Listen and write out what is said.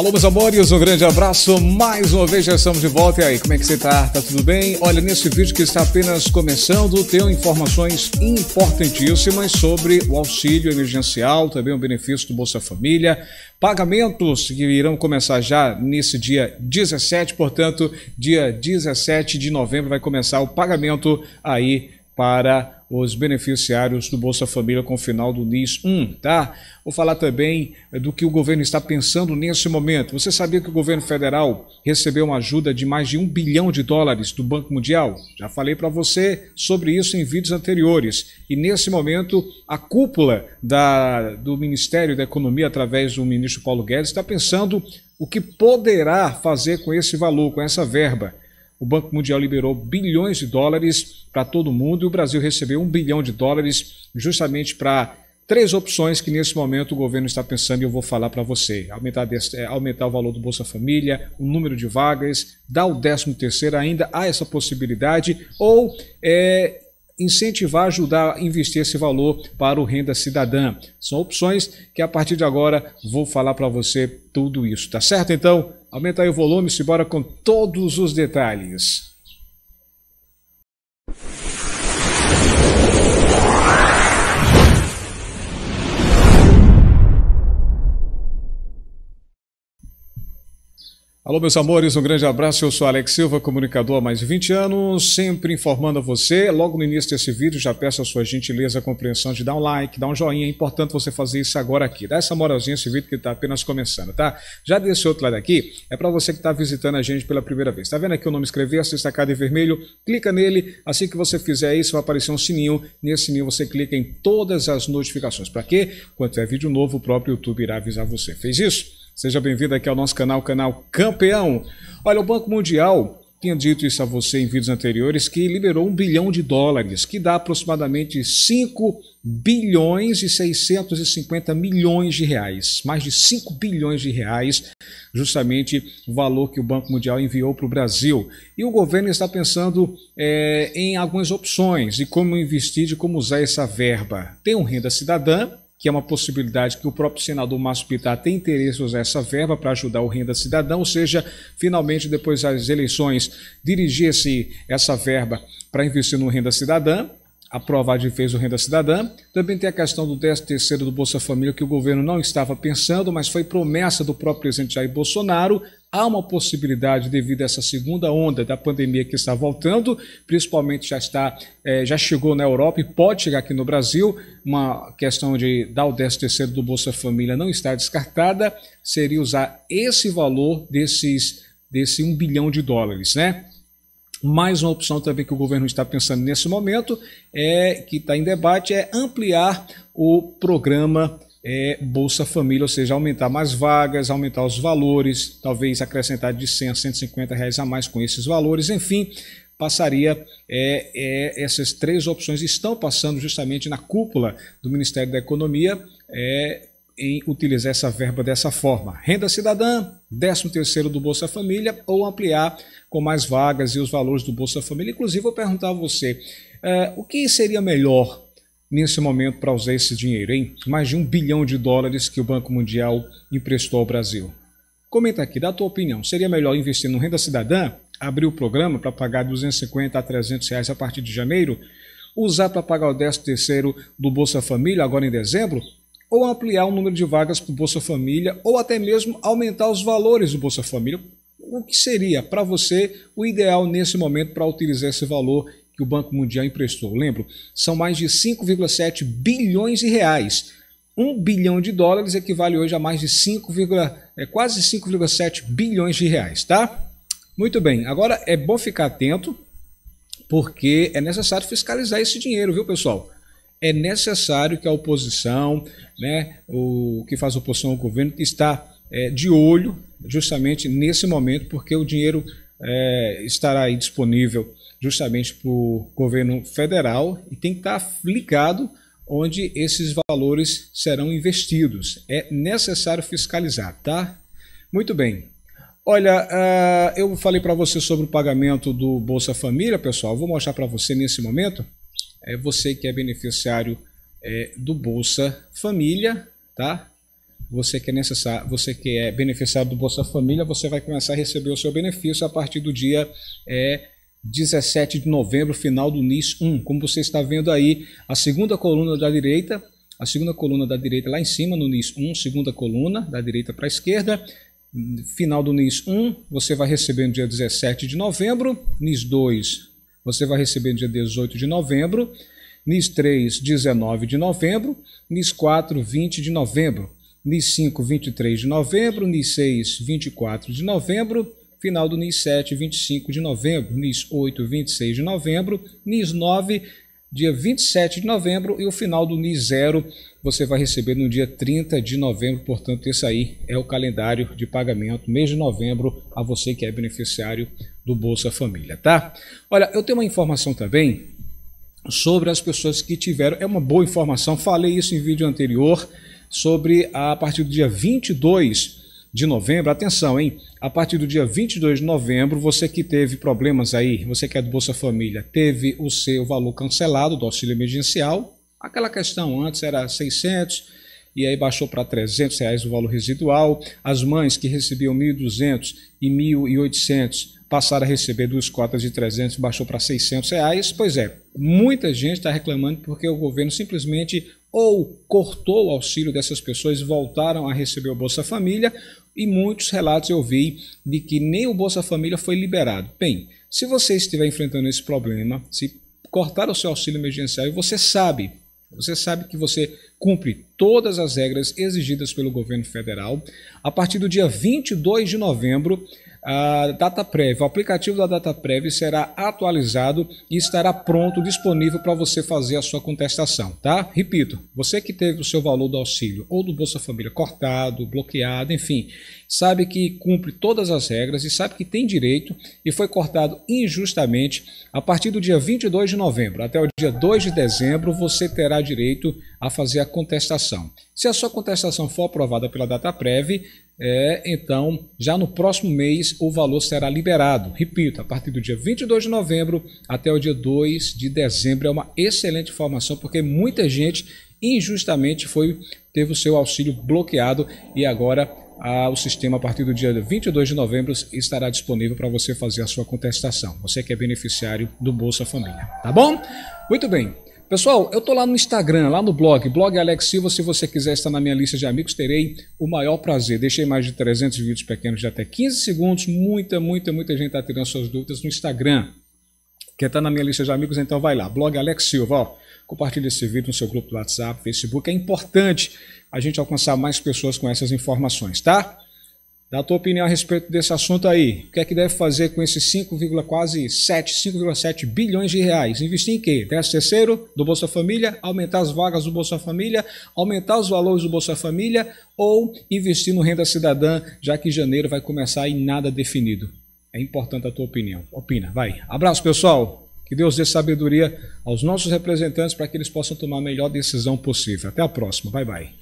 Alô, meus amores, um grande abraço, mais uma vez já estamos de volta. E aí, como é que você tá? Tá tudo bem? Olha, nesse vídeo que está apenas começando, tenho informações importantíssimas sobre o auxílio emergencial, também o benefício do Bolsa Família, pagamentos que irão começar já nesse dia 17, portanto, dia 17 de novembro vai começar o pagamento aí para os beneficiários do Bolsa Família com o final do NIS 1, tá? Vou falar também do que o governo está pensando nesse momento. Você sabia que o governo federal recebeu uma ajuda de mais de US$ 1 bilhão do Banco Mundial? Já falei para você sobre isso em vídeos anteriores. E nesse momento, a cúpula do Ministério da Economia, através do ministro Paulo Guedes, está pensando o que poderá fazer com esse valor, com essa verba. O Banco Mundial liberou bilhões de dólares para todo mundo e o Brasil recebeu US$ 1 bilhão justamente para 3 opções que nesse momento o governo está pensando e eu vou falar para você. Aumentar o valor do Bolsa Família, o número de vagas, dar o 13º ainda, há essa possibilidade, ou incentivar, ajudar a investir esse valor para o Renda Cidadã. São opções que a partir de agora vou falar para você tudo isso, tá certo? Então, aumenta aí o volume, simbora com todos os detalhes. Alô, meus amores, um grande abraço, eu sou Alex Silva, comunicador há mais de 20 anos, sempre informando a você. Logo no início desse vídeo, já peço a sua gentileza, a compreensão de dar um like, dar um joinha, é importante você fazer isso agora aqui. Dá essa moralzinha esse vídeo que está apenas começando, tá? Já desse outro lado aqui, é para você que está visitando a gente pela primeira vez. Tá vendo aqui o nome inscrever-se, destacado em vermelho? Clica nele, assim que você fizer isso vai aparecer um sininho, nesse sininho você clica em todas as notificações. Para quê? Quando tiver vídeo novo, o próprio YouTube irá avisar você. Fez isso? Seja bem-vindo aqui ao nosso canal, Canal Campeão. Olha, o Banco Mundial, tinha dito isso a você em vídeos anteriores, que liberou US$ 1 bilhão, que dá aproximadamente R$ 5,650 bilhões, mais de R$ 5 bilhões, justamente o valor que o Banco Mundial enviou para o Brasil. E o governo está pensando em algumas opções de como investir, de como usar essa verba. Tem um Renda Cidadã, que é uma possibilidade que o próprio senador Márcio Pitar tem interesse em usar essa verba para ajudar o Renda Cidadã, ou seja, finalmente depois das eleições, dirigir essa verba para investir no Renda Cidadã, aprovar de vez o Renda Cidadã. Também tem a questão do 13º do Bolsa Família, que o governo não estava pensando, mas foi promessa do próprio presidente Jair Bolsonaro. Há uma possibilidade, devido a essa segunda onda da pandemia que está voltando, principalmente já chegou na Europa e pode chegar aqui no Brasil, uma questão de dar o 13º do Bolsa Família não está descartada, seria usar esse valor desse US$ 1 bilhão, né? Mais uma opção também que o governo está pensando nesse momento, que está em debate, é ampliar o programa Bolsa Família, ou seja, aumentar mais vagas, aumentar os valores, talvez acrescentar de R$ 100 a R$ 150 a mais com esses valores, enfim, passaria, essas 3 opções estão passando justamente na cúpula do Ministério da Economia, em utilizar essa verba dessa forma. Renda Cidadã, 13º do Bolsa Família, ou ampliar com mais vagas e os valores do Bolsa Família. Inclusive, vou perguntar a você, o que seria melhor nesse momento para usar esse dinheiro, hein? Mais de US$ 1 bilhão que o Banco Mundial emprestou ao Brasil. Comenta aqui, dá a tua opinião. Seria melhor investir no Renda Cidadã, abrir o programa para pagar R$ 250 a R$ 300 a partir de janeiro, usar para pagar o 13º do Bolsa Família agora em dezembro, ou ampliar o número de vagas para o Bolsa Família, ou até mesmo aumentar os valores do Bolsa Família? O que seria para você o ideal nesse momento para utilizar esse valor que o Banco Mundial emprestou? Lembro, são mais de R$ 5,7 bilhões. US$ 1 bilhão equivale hoje a mais de quase R$ 5,7 bilhões, tá? Muito bem, agora é bom ficar atento, porque é necessário fiscalizar esse dinheiro, viu, pessoal? É necessário que a oposição, né, o que faz oposição ao governo, está de olho justamente nesse momento, porque o dinheiro estará aí disponível justamente para o governo federal e tem que estar ligado onde esses valores serão investidos. É necessário fiscalizar, tá? Muito bem. Olha, eu falei para você sobre o pagamento do Bolsa Família, pessoal. Vou mostrar para você nesse momento. É você que é beneficiário do Bolsa Família, tá? você que é beneficiado do Bolsa Família, você vai começar a receber o seu benefício a partir do dia 17 de novembro, final do NIS 1. Como você está vendo aí, a segunda coluna da direita, lá em cima no NIS 1, segunda coluna da direita para a esquerda, final do NIS 1, você vai receber no dia 17 de novembro, NIS 2, você vai receber no dia 18 de novembro, NIS 3, 19 de novembro, NIS 4, 20 de novembro, NIS 5, 23 de novembro, NIS 6, 24 de novembro, final do NIS 7, 25 de novembro, NIS 8, 26 de novembro, NIS 9, dia 27 de novembro e o final do NIS 0 você vai receber no dia 30 de novembro. Portanto, esse aí é o calendário de pagamento, mês de novembro, a você que é beneficiário do Bolsa Família, tá? Olha, eu tenho uma informação também sobre as pessoas que tiveram, é uma boa informação, falei isso em vídeo anterior, sobre a partir do dia 22 de novembro, atenção, hein? A partir do dia 22 de novembro, você que teve problemas aí, você que é do Bolsa Família, teve o seu valor cancelado do auxílio emergencial, aquela questão antes era 600 e aí baixou para R$300 o valor residual, as mães que recebiam 1.200 e 1.800 passaram a receber duas cotas de 300, baixou para R$600, pois é, muita gente está reclamando porque o governo simplesmente ou cortou o auxílio dessas pessoas e voltaram a receber o Bolsa Família, e muitos relatos eu vi de que nem o Bolsa Família foi liberado. Bem, se você estiver enfrentando esse problema, se cortaram o seu auxílio emergencial e você sabe que você cumpre todas as regras exigidas pelo governo federal, a partir do dia 22 de novembro, a DataPrev, o aplicativo da DataPrev será atualizado e estará pronto, disponível para você fazer a sua contestação, tá? Repito, você que teve o seu valor do auxílio ou do Bolsa Família cortado, bloqueado, enfim, sabe que cumpre todas as regras e sabe que tem direito e foi cortado injustamente. A partir do dia 22 de novembro até o dia 2 de dezembro, você terá direito a fazer a contestação. Se a sua contestação for aprovada pela DataPrev, então já no próximo mês o valor será liberado. Repito, a partir do dia 22 de novembro até o dia 2 de dezembro. É uma excelente informação porque muita gente injustamente teve o seu auxílio bloqueado e agora o sistema a partir do dia 22 de novembro estará disponível para você fazer a sua contestação. Você que é beneficiário do Bolsa Família, tá bom? Muito bem. Pessoal, eu estou lá no Instagram, lá no blog Alex Silva, se você quiser estar na minha lista de amigos, terei o maior prazer. Deixei mais de 300 vídeos pequenos de até 15 segundos, muita gente está tirando suas dúvidas no Instagram. Quer estar na minha lista de amigos? Então vai lá, blog Alex Silva, ó. Compartilhe esse vídeo no seu grupo do WhatsApp, Facebook, é importante a gente alcançar mais pessoas com essas informações, tá? Dá a tua opinião a respeito desse assunto aí. O que é que deve fazer com esses 5,7 bilhões de reais? Investir em quê? 13º do Bolsa Família? Aumentar as vagas do Bolsa Família? Aumentar os valores do Bolsa Família? Ou investir no Renda Cidadã, já que em janeiro vai começar e nada definido? É importante a tua opinião. Opina, vai. Abraço, pessoal. Que Deus dê sabedoria aos nossos representantes para que eles possam tomar a melhor decisão possível. Até a próxima. Bye, bye.